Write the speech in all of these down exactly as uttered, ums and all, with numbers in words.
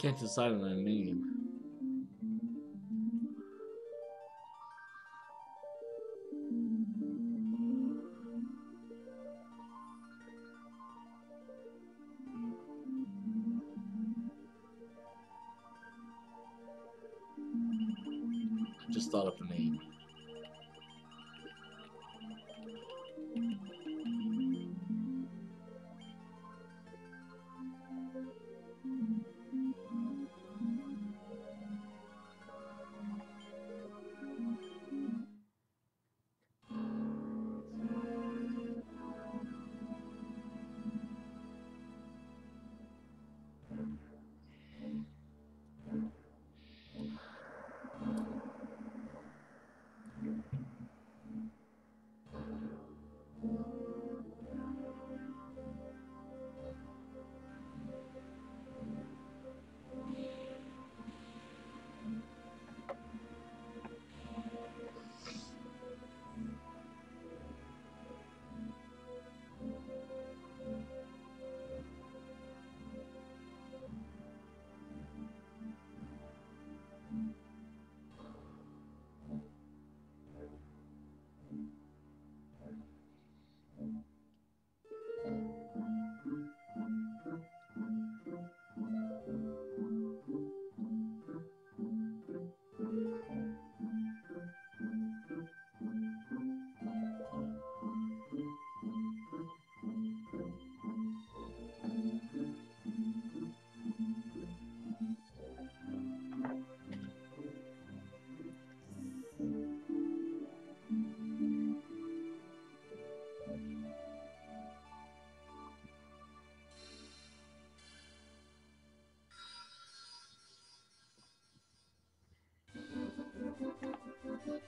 Can't decide on my name. I just thought of a name.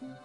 Thank you.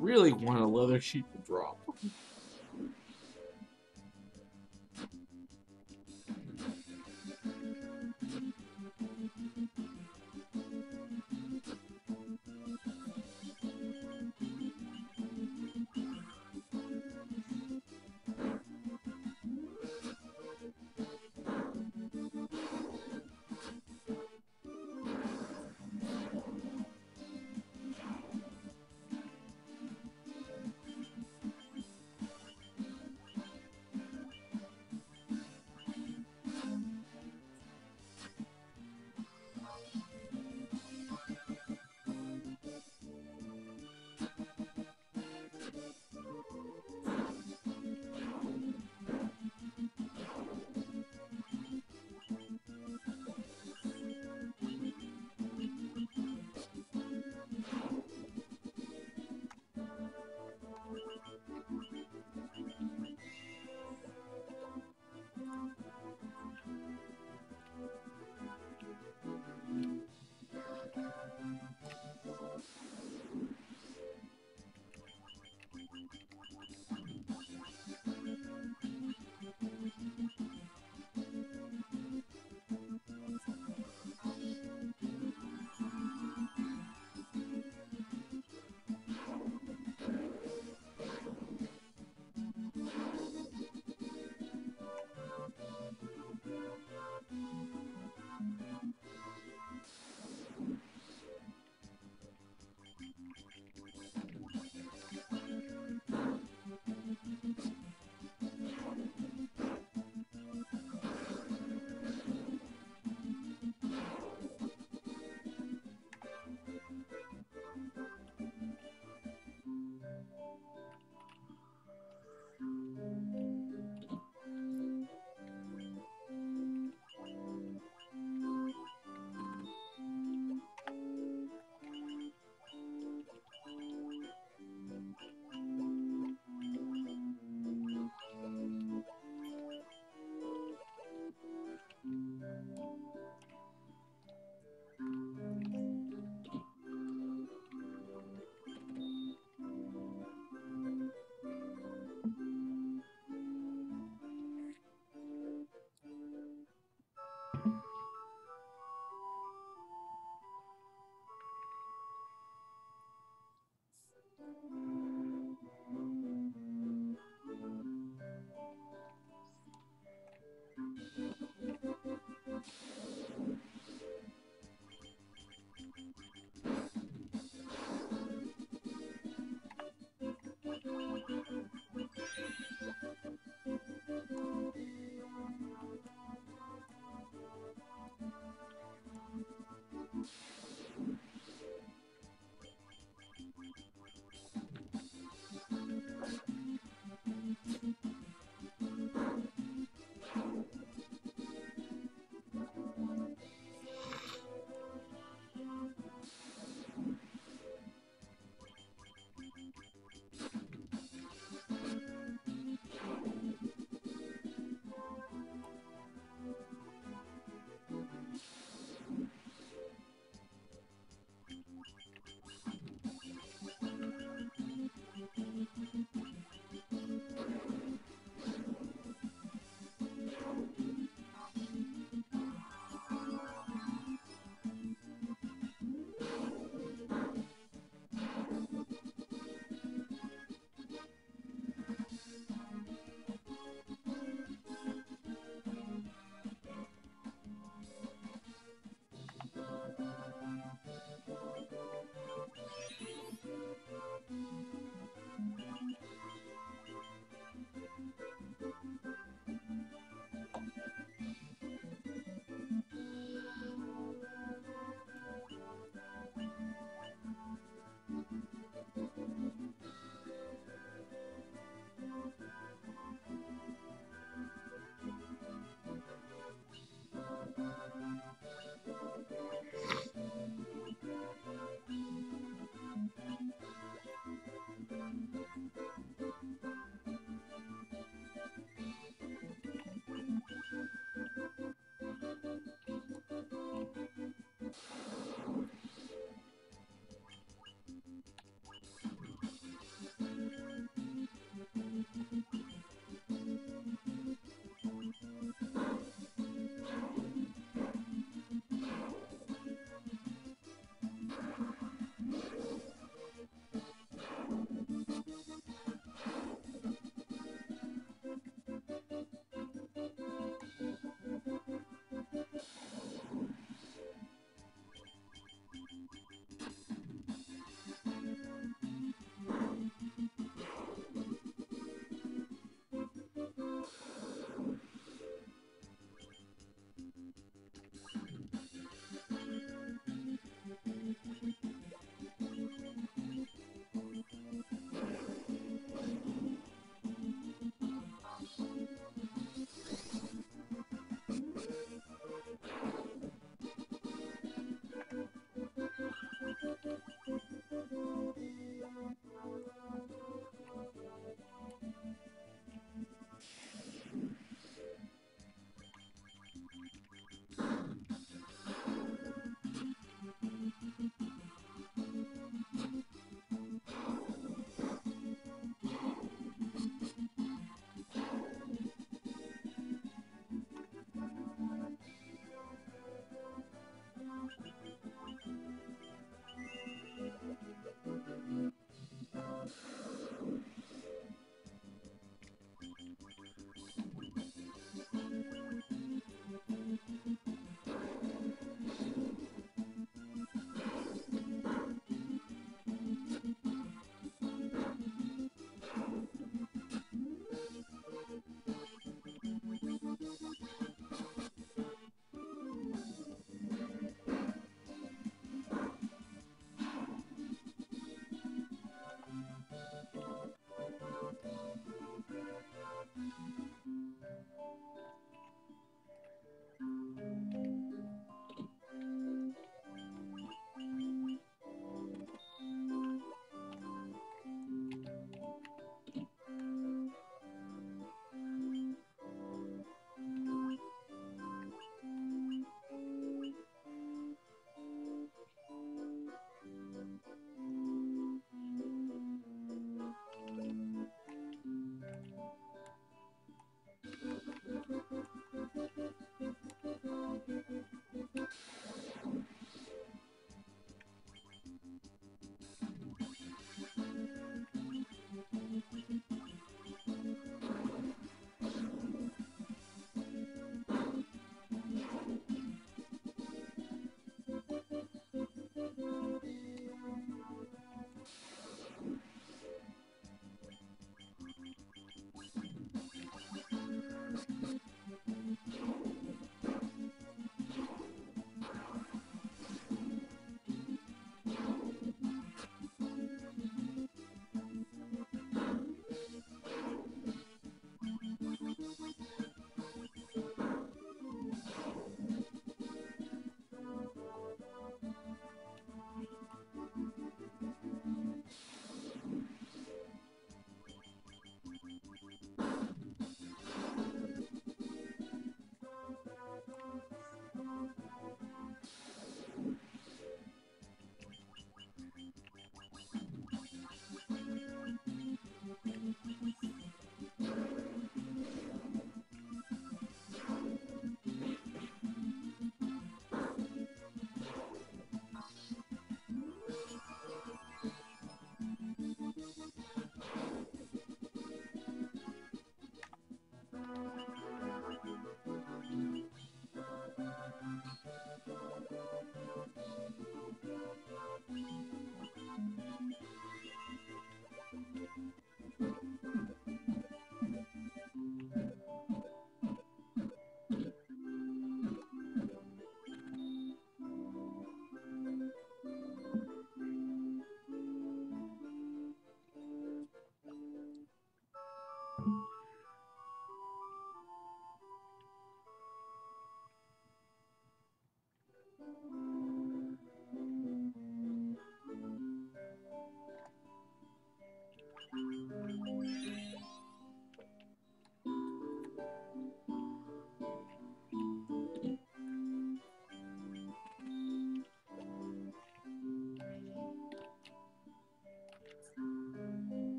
Really want a leather sheet to drop.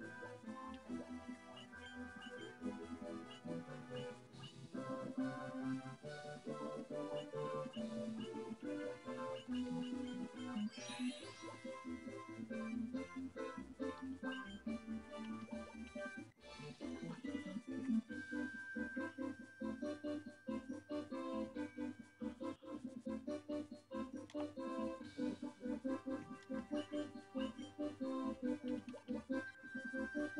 Thank you.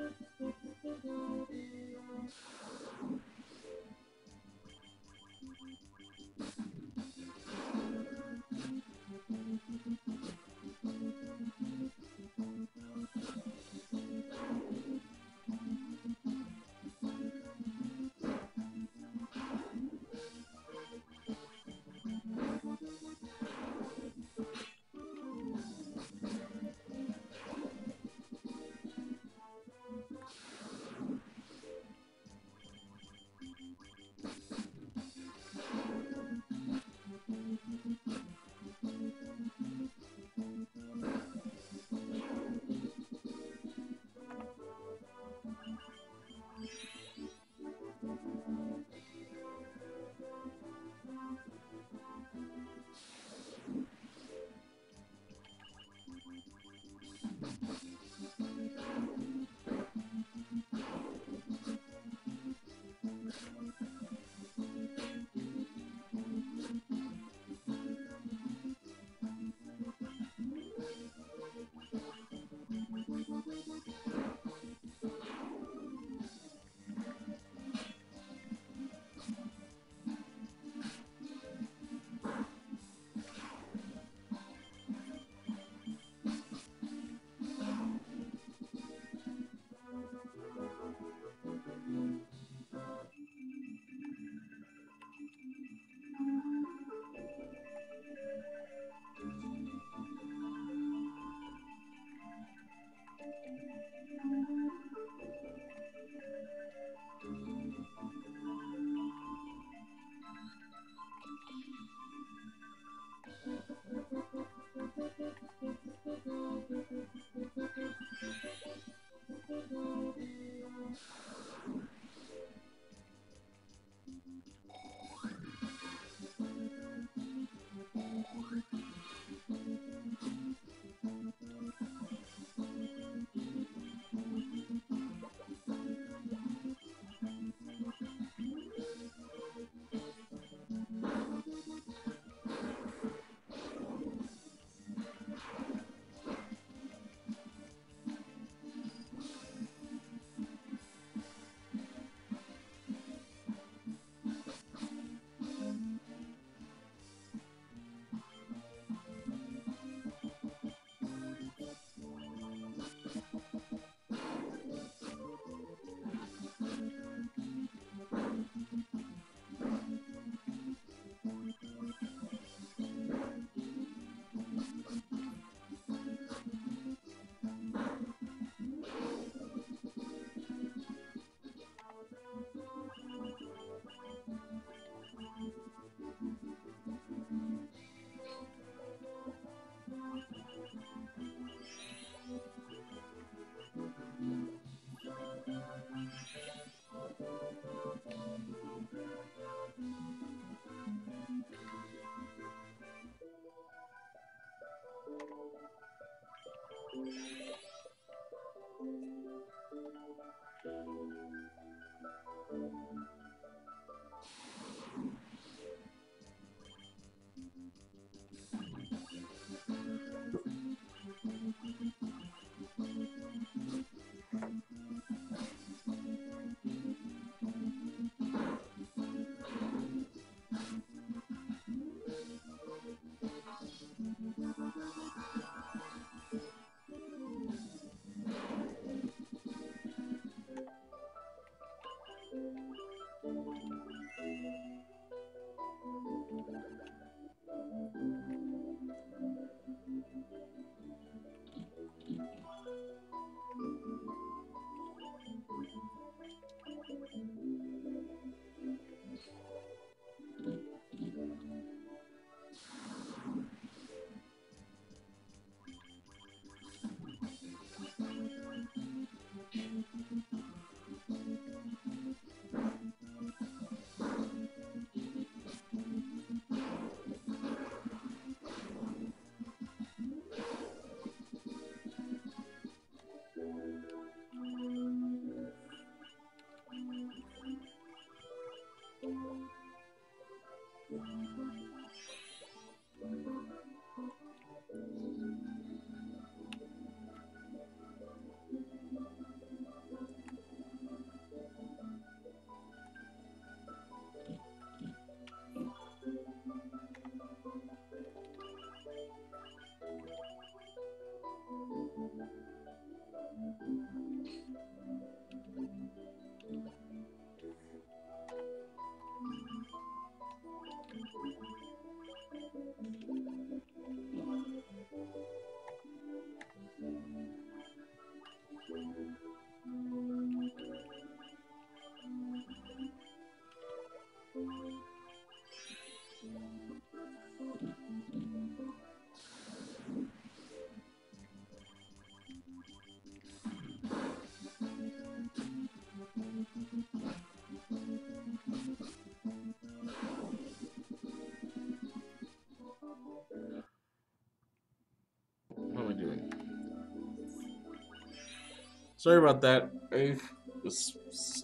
Sorry about that. I was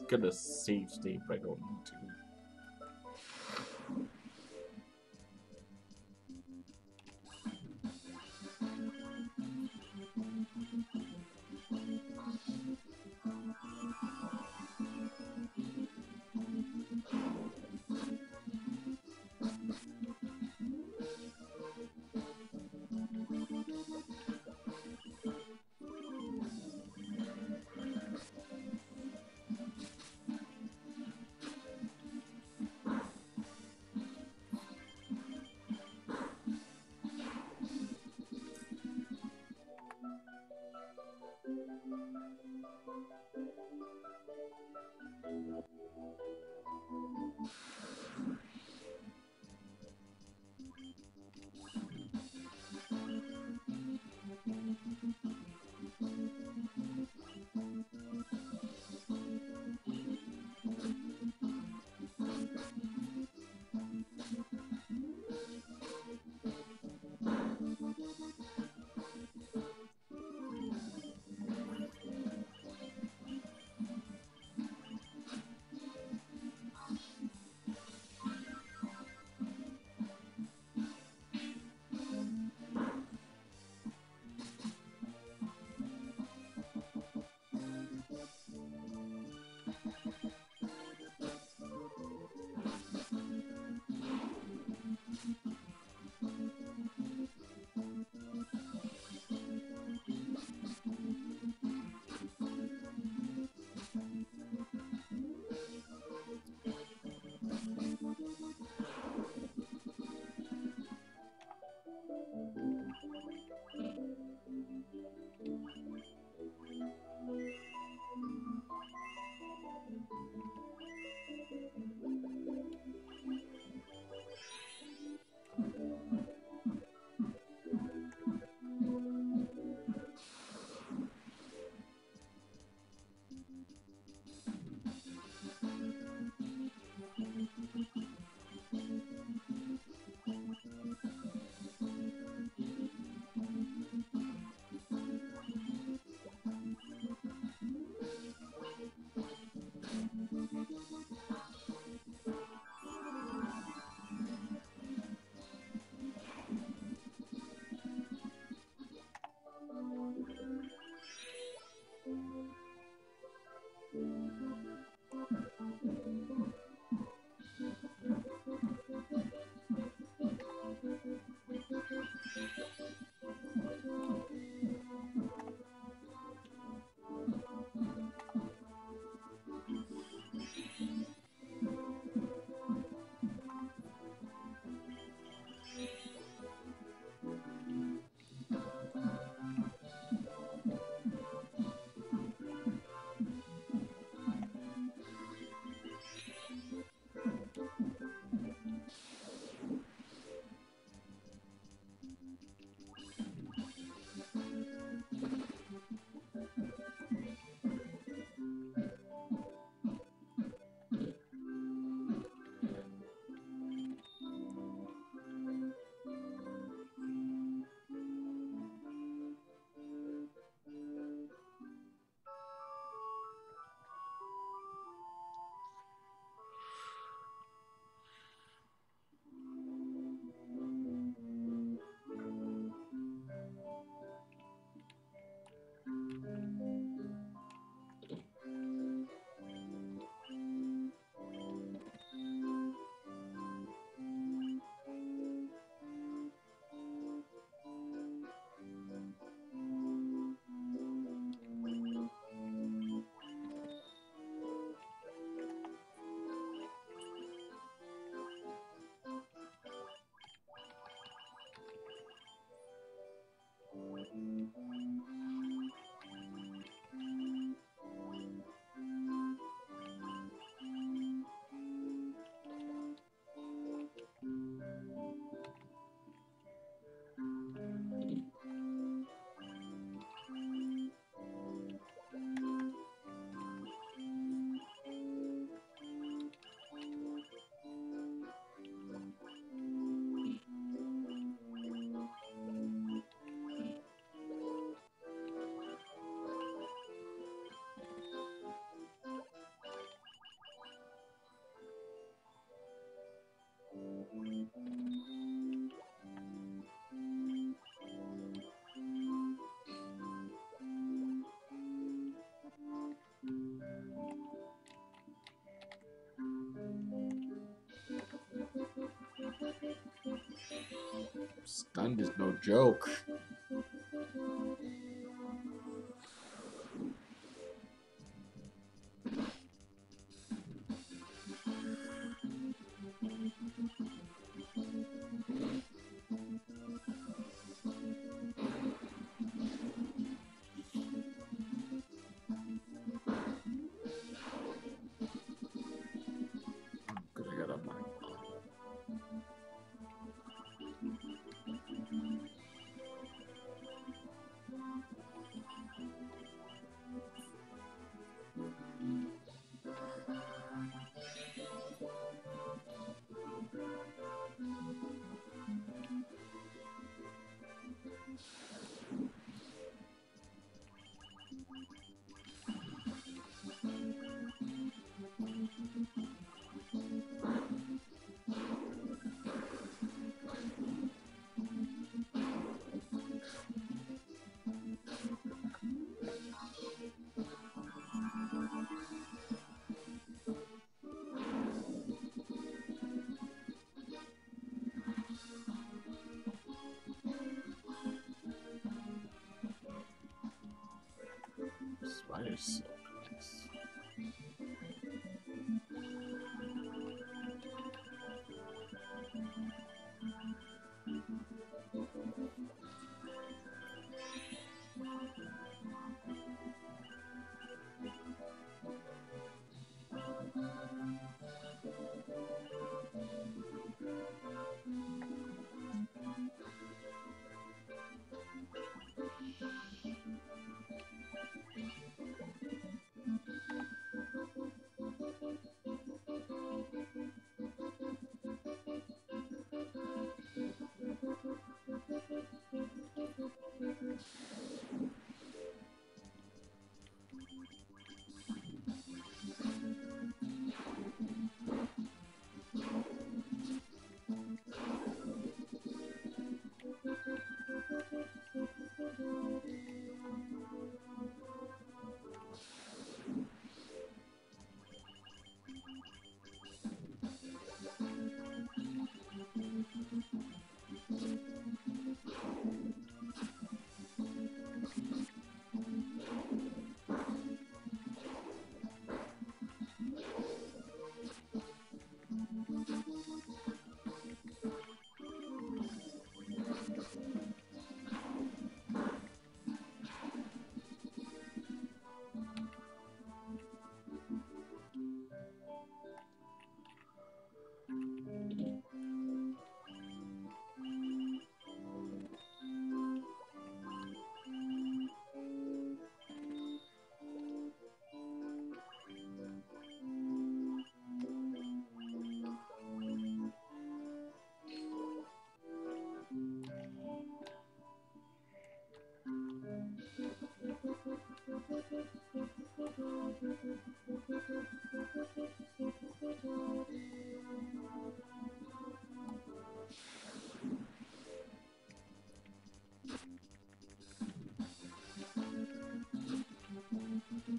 gonna save state, but I don't need to. Stunned is no joke.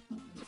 Nice.